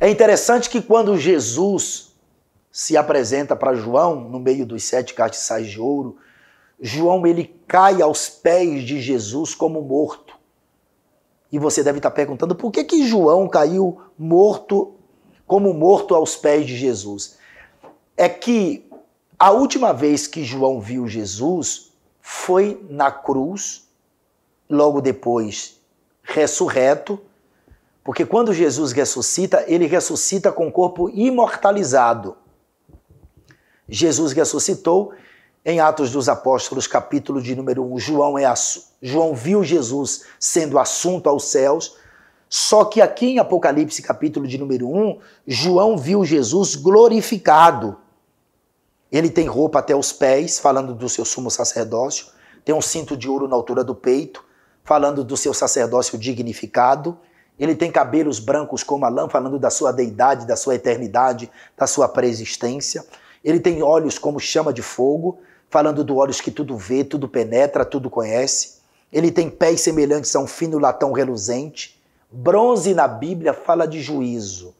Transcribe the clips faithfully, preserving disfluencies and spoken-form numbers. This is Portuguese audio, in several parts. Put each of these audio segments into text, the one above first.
É interessante que quando Jesus se apresenta para João, no meio dos sete castiçais de ouro, João ele cai aos pés de Jesus como morto. E você deve estar perguntando por que que João caiu morto, como morto aos pés de Jesus. É que a última vez que João viu Jesus foi na cruz, logo depois ressurreto, porque quando Jesus ressuscita, ele ressuscita com o corpo imortalizado. Jesus ressuscitou em Atos dos Apóstolos, capítulo de número um. João, é ass... João viu Jesus sendo assunto aos céus, só que aqui em Apocalipse, capítulo de número um, João viu Jesus glorificado. Ele tem roupa até os pés, falando do seu sumo sacerdócio, tem um cinto de ouro na altura do peito, falando do seu sacerdócio dignificado, ele tem cabelos brancos como a lã, falando da sua deidade, da sua eternidade, da sua preexistência. Ele tem olhos como chama de fogo, falando do olhos que tudo vê, tudo penetra, tudo conhece. Ele tem pés semelhantes a um fino latão reluzente. Bronze na Bíblia fala de juízo.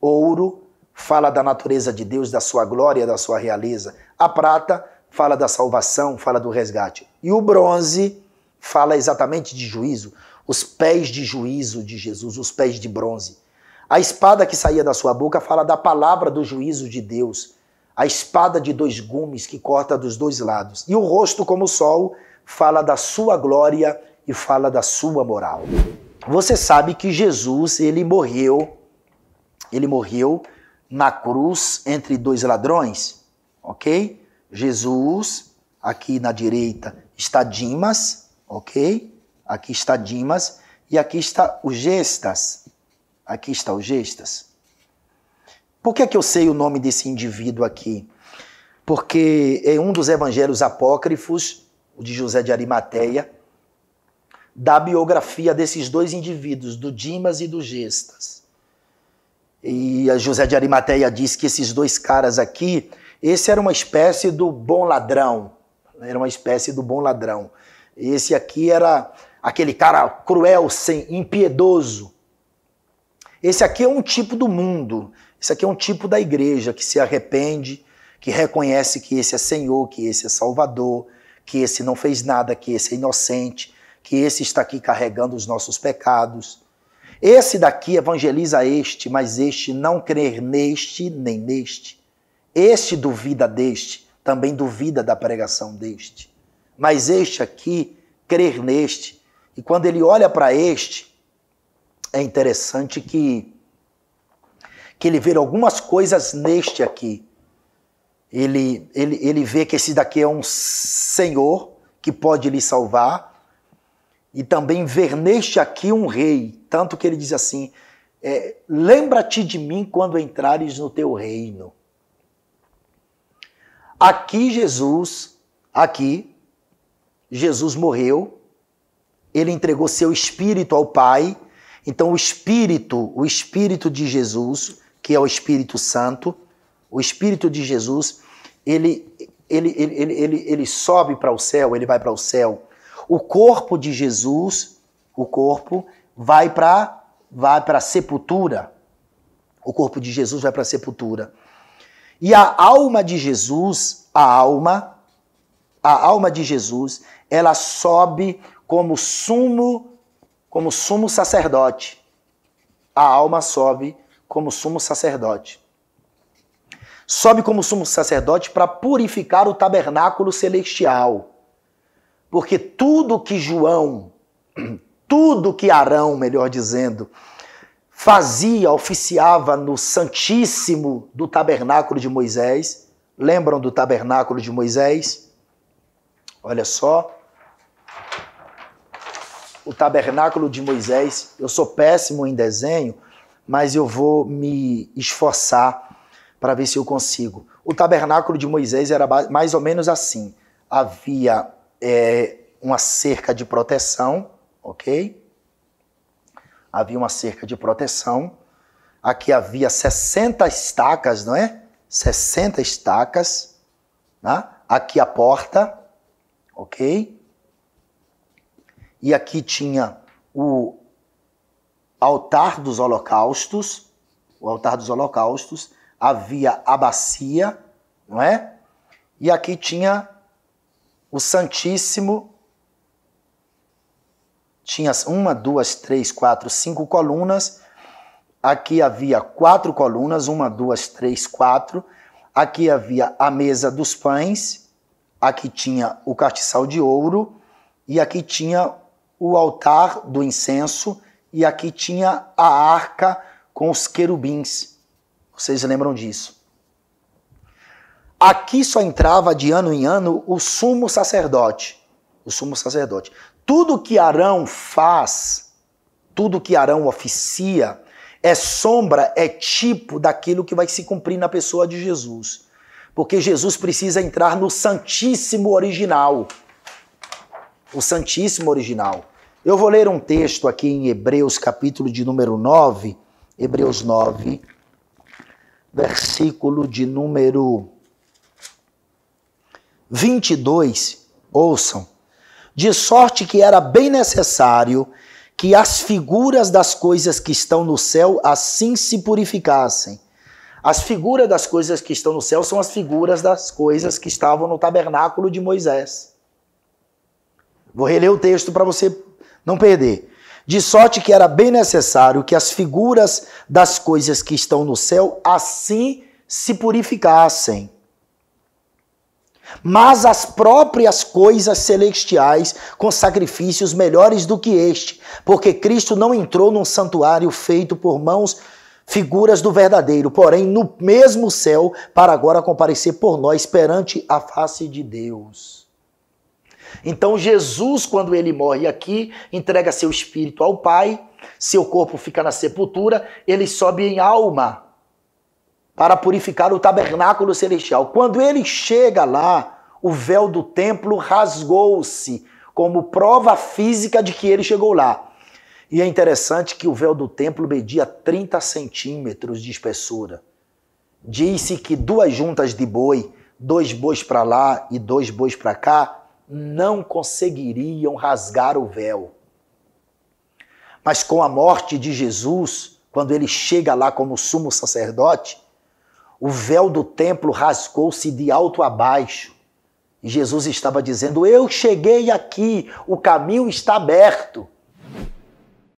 Ouro fala da natureza de Deus, da sua glória, da sua realeza. A prata fala da salvação, fala do resgate. E o bronze fala exatamente de juízo. Os pés de juízo de Jesus, os pés de bronze. A espada que saía da sua boca fala da palavra do juízo de Deus. A espada de dois gumes que corta dos dois lados. E o rosto como o sol fala da sua glória e fala da sua moral. Você sabe que Jesus, ele morreu, ele morreu na cruz entre dois ladrões, ok? Jesus, aqui na direita está Dimas, ok? Aqui está Dimas e aqui está o Gestas, aqui está o Gestas. Por que é que eu sei o nome desse indivíduo aqui? Porque em um dos evangelhos apócrifos, o de José de Arimateia, dá a biografia desses dois indivíduos, do Dimas e do Gestas. E a José de Arimateia diz que esses dois caras aqui, esse era uma espécie do bom ladrão, era uma espécie do bom ladrão. Esse aqui era aquele cara cruel, sem, impiedoso. Esse aqui é um tipo do mundo. Isso aqui é um tipo da igreja que se arrepende, que reconhece que esse é Senhor, que esse é Salvador, que esse não fez nada, que esse é inocente, que esse está aqui carregando os nossos pecados. Esse daqui evangeliza este, mas este não crê neste nem neste. Este duvida deste, também duvida da pregação deste. Mas este aqui crê neste. E quando ele olha para este, é interessante que que ele vê algumas coisas neste aqui. Ele, ele, ele vê que esse daqui é um senhor que pode lhe salvar e também ver neste aqui um rei. Tanto que ele diz assim, é, lembra-te de mim quando entrares no teu reino. Aqui Jesus, aqui, Jesus morreu, ele entregou seu espírito ao Pai, então o espírito, o espírito de Jesus, que é o Espírito Santo, o Espírito de Jesus, ele, ele, ele, ele, ele, ele sobe para o céu, ele vai para o céu. O corpo de Jesus, o corpo, vai para vai para a sepultura. O corpo de Jesus vai para a sepultura. E a alma de Jesus, a alma, a alma de Jesus, ela sobe como sumo, como sumo sacerdote. A alma sobe como sumo sacerdote. Sobe como sumo sacerdote para purificar o tabernáculo celestial. Porque tudo que João, tudo que Arão, melhor dizendo, fazia, oficiava no Santíssimo do tabernáculo de Moisés. Lembram do tabernáculo de Moisés? Olha só. O tabernáculo de Moisés, eu sou péssimo em desenho, mas eu vou me esforçar para ver se eu consigo. O tabernáculo de Moisés era mais ou menos assim. Havia é, uma cerca de proteção, ok? Havia uma cerca de proteção. Aqui havia sessenta estacas, não é? sessenta estacas. Né? Aqui a porta, ok? E aqui tinha o altar dos holocaustos, o altar dos holocaustos, havia a bacia, não é? E aqui tinha o Santíssimo, tinha uma, duas, três, quatro, cinco colunas. Aqui havia quatro colunas, uma, duas, três, quatro. Aqui havia a mesa dos pães, aqui tinha o castiçal de ouro, e aqui tinha o altar do incenso, e aqui tinha a arca com os querubins. Vocês lembram disso? Aqui só entrava de ano em ano o sumo sacerdote. O sumo sacerdote. Tudo que Arão faz, tudo que Arão oficia, é sombra, é tipo daquilo que vai se cumprir na pessoa de Jesus. Porque Jesus precisa entrar no Santíssimo original. O Santíssimo original. Eu vou ler um texto aqui em Hebreus, capítulo de número nove. Hebreus nove, versículo de número vinte e dois. Ouçam. De sorte que era bem necessário que as figuras das coisas que estão no céu assim se purificassem. As figuras das coisas que estão no céu são as figuras das coisas que estavam no tabernáculo de Moisés. Vou reler o texto para você não perder. De sorte que era bem necessário que as figuras das coisas que estão no céu assim se purificassem. Mas as próprias coisas celestiais com sacrifícios melhores do que este, porque Cristo não entrou num santuário feito por mãos figuras do verdadeiro, porém no mesmo céu, para agora comparecer por nós perante a face de Deus. Então Jesus, quando ele morre aqui, entrega seu espírito ao Pai, seu corpo fica na sepultura, ele sobe em alma para purificar o tabernáculo celestial. Quando ele chega lá, o véu do templo rasgou-se, como prova física de que ele chegou lá. E é interessante que o véu do templo media trinta centímetros de espessura. Diz-se que duas juntas de boi, dois bois para lá e dois bois para cá, não conseguiriam rasgar o véu. Mas com a morte de Jesus, quando ele chega lá como sumo sacerdote, o véu do templo rasgou-se de alto a baixo. E Jesus estava dizendo, eu cheguei aqui, o caminho está aberto.